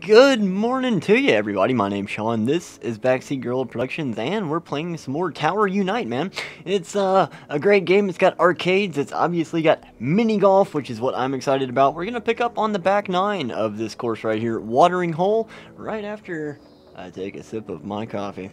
Good morning to you, everybody. My name's Sean. This is Backseat Gorilla Productions, and we're playing some more Tower Unite, man. It's a great game. It's got arcades. It's obviously got mini golf, which is what I'm excited about. We're gonna pick up on the back nine of this course right here, Watering Hole, right after I take a sip of my coffee.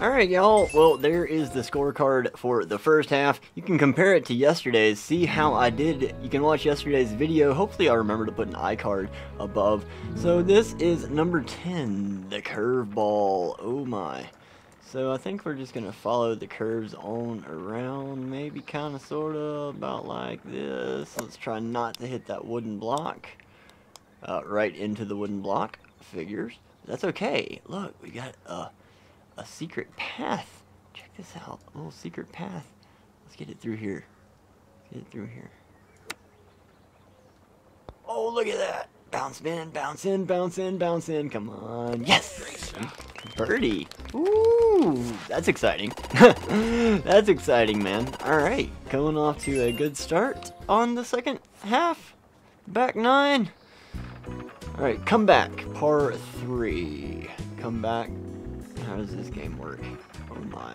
Alright, y'all, well, there is the scorecard for the first half. You can compare it to yesterday's, see how I did. You can watch yesterday's video. Hopefully I'll remember to put an iCard above. So this is number 10, the curveball. Oh my. So I think we're just going to follow the curves on around, maybe kind of sort of about like this. Let's try not to hit that wooden block. Right into the wooden block. Figures. That's okay. Look, we got a secret path. Check this out. A little secret path. Let's get it through here. Get it through here. Oh, look at that. Bounce in, bounce in, bounce in, bounce in. Come on. Yes! Birdie. Ooh, that's exciting. That's exciting, man. Alright. Going off to a good start on the second half. Back nine. Alright, come back. Par three. Come back. How does this game work? Oh my.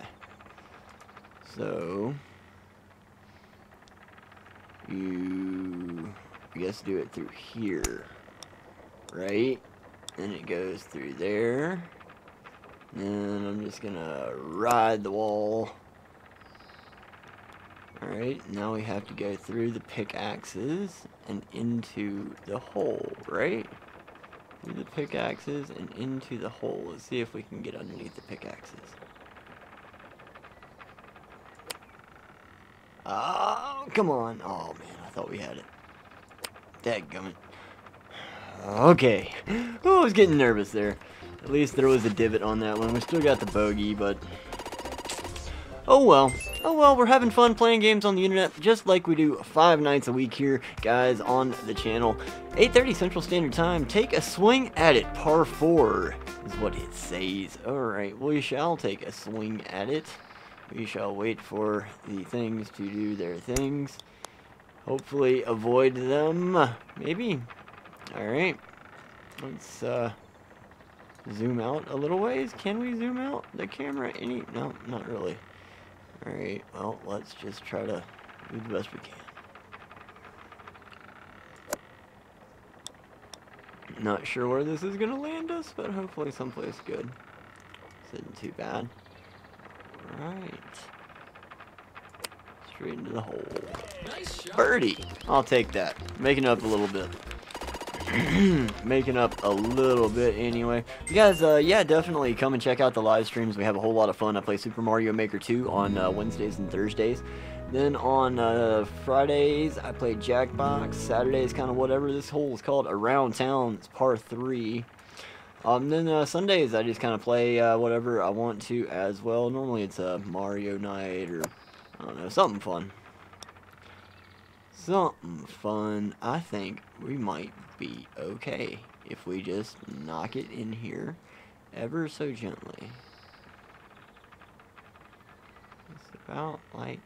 So you, I guess, do it through here, right? Then it goes through there. And I'm just gonna ride the wall. Alright, now we have to go through the pickaxes and into the hole, right? Through the pickaxes and into the hole. Let's see if we can get underneath the pickaxes. Oh, come on. Oh, man, I thought we had it. Dadgummit. Okay. Oh, I was getting nervous there. At least there was a divot on that one. We still got the bogey, but... oh well. Oh well, we're having fun playing games on the internet, just like we do 5 nights a week here, guys, on the channel. 8:30 Central Standard Time. Take a swing at it. Par 4 is what it says. Alright, we shall take a swing at it. We shall wait for the things to do their things. Hopefully avoid them. Maybe. Alright. Let's, zoom out a little ways. Can we zoom out the camera any? No, not really. Alright, well, let's just try to do the best we can. Not sure where this is going to land us, but hopefully someplace good. This isn't too bad. Alright. Straight into the hole. Nice shot. Birdie! I'll take that. Making up a little bit. Making up a little bit anyway. You guys, yeah, definitely come and check out the live streams. We have a whole lot of fun. I play Super Mario Maker 2 on Wednesdays and Thursdays. Then on Fridays, I play Jackbox. Saturdays, kind of whatever. This hole is called Around Town. It's par 3. Then Sundays, I just kind of play whatever I want to as well. Normally it's Mario Night or, I don't know, something fun. Something fun. I think we might be okay if we just knock it in here ever so gently. It's about like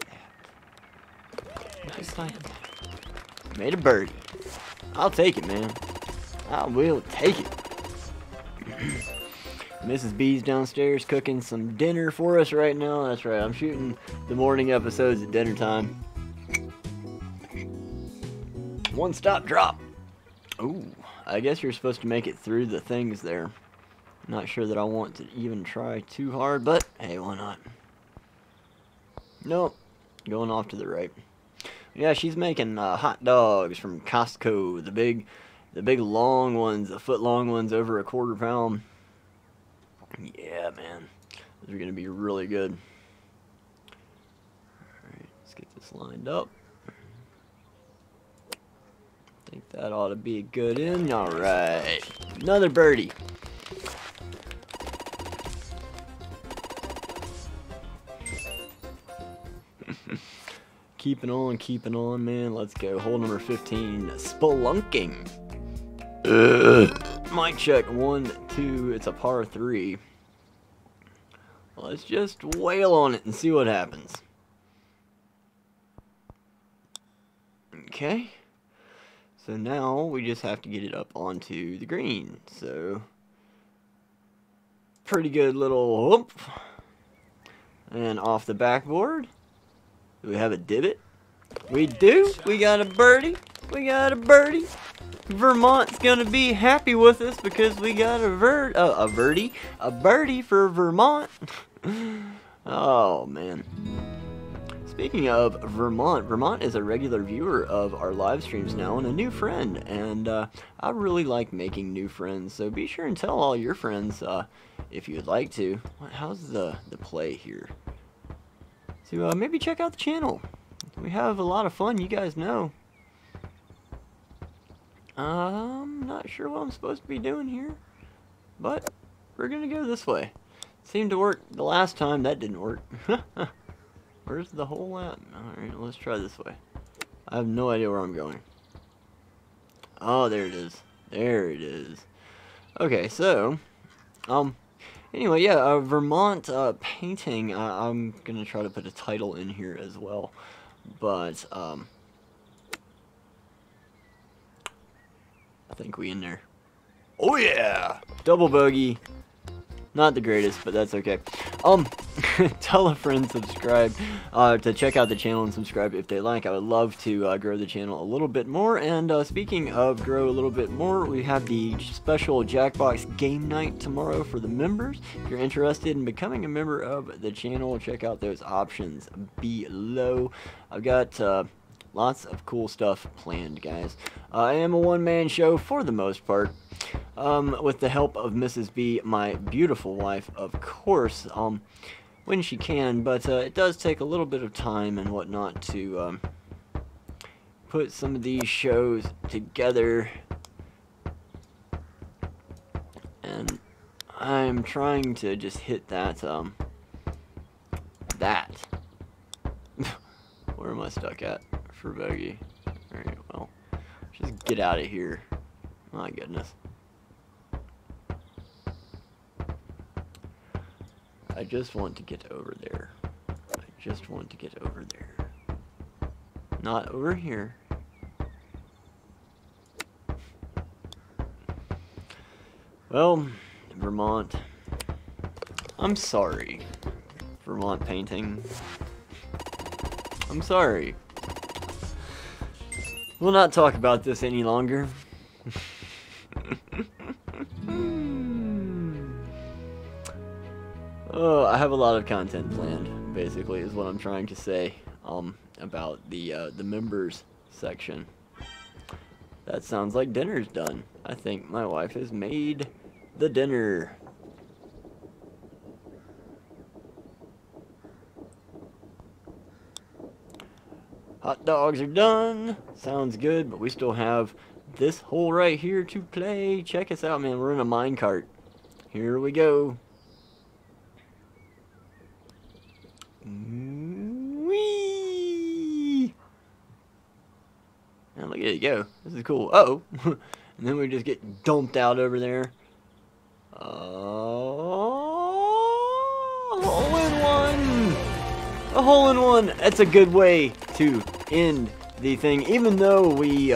that. Just like that. Made a birdie. I'll take it, man. I will take it. Mrs. B's downstairs cooking some dinner for us right now. That's right, I'm shooting the morning episodes at dinner time. One stop drop. Ooh, I guess you're supposed to make it through the things there. Not sure that I want to even try too hard, but hey, why not? Nope, going off to the right. Yeah, she's making hot dogs from Costco, the big long ones, the foot long ones over £1/4 pound. Yeah, man, those are gonna be really good. All right, let's get this lined up. I think that ought to be a good in. Alright. Another birdie. keeping on, man. Let's go. Hole number 15, spelunking. Mic check, 1, 2, it's a par 3. Let's just wail on it and see what happens. Okay. So now we just have to get it up onto the green. So, pretty good little whoop. And off the backboard. Do we have a divot? We do. We got a birdie. We got a birdie. Vermont's gonna be happy with us because we got a birdie for Vermont. Oh man. Speaking of Vermont, Vermont is a regular viewer of our live streams now and a new friend, and I really like making new friends, so be sure and tell all your friends if you'd like to. How's the play here? So maybe check out the channel. We have a lot of fun, you guys know. I'm not sure what I'm supposed to be doing here, but we're gonna go this way. Seemed to work the last time, that didn't work. Where's the hole at? Alright, let's try this way. I have no idea where I'm going. Oh, there it is. There it is. Okay, so, anyway, yeah, Vermont painting. I'm going to try to put a title in here as well. But, I think we in there. Oh, yeah! Double bogey. Not the greatest, but that's okay. Tell a friend, subscribe, to check out the channel and subscribe if they like. I would love to grow the channel a little bit more. And speaking of grow a little bit more, we have the special Jackbox game night tomorrow for the members. If you're interested in becoming a member of the channel, check out those options below. I've got lots of cool stuff planned, guys. I am a one-man show for the most part. With the help of Mrs. B, my beautiful wife, of course, when she can, but it does take a little bit of time and whatnot to put some of these shows together, and I'm trying to just hit that, where am I stuck at for bogey? Alright, well, just get out of here. My goodness. I just want to get over there. I just want to get over there. Not over here. Well, Vermont. I'm sorry. Vermont painting. I'm sorry. We'll not talk about this any longer. Oh, I have a lot of content planned, basically, is what I'm trying to say about the members section. That sounds like dinner's done. I think my wife has made the dinner. Hot dogs are done. Sounds good, but we still have this hole right here to play. Check us out, man. We're in a minecart. Here we go. Whee! Now look at it go. This is cool. Uh-oh. And then we just get dumped out over there. Oh, hole in one! A hole in one! That's a good way to end the thing, even though we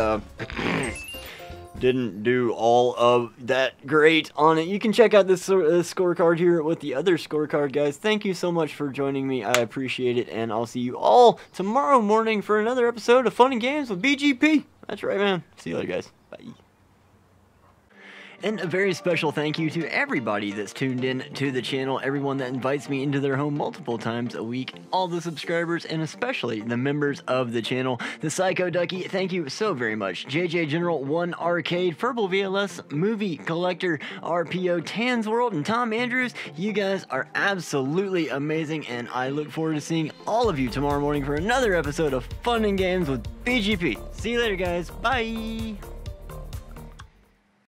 didn't do all of that great on it. You can check out this scorecard here with the other scorecard, guys. Thank you so much for joining me. I appreciate it, and I'll see you all tomorrow morning for another episode of Fun and Games with BGP. That's right, man. See you later, guys. Bye. And a very special thank you to everybody that's tuned in to the channel, everyone that invites me into their home multiple times a week, all the subscribers, and especially the members of the channel. The Psycho Ducky, thank you so very much. JJ General, One Arcade, Verbal VLS, Movie Collector, RPO, Tan's World, and Tom Andrews. You guys are absolutely amazing, and I look forward to seeing all of you tomorrow morning for another episode of Fun and Games with BGP. See you later, guys. Bye.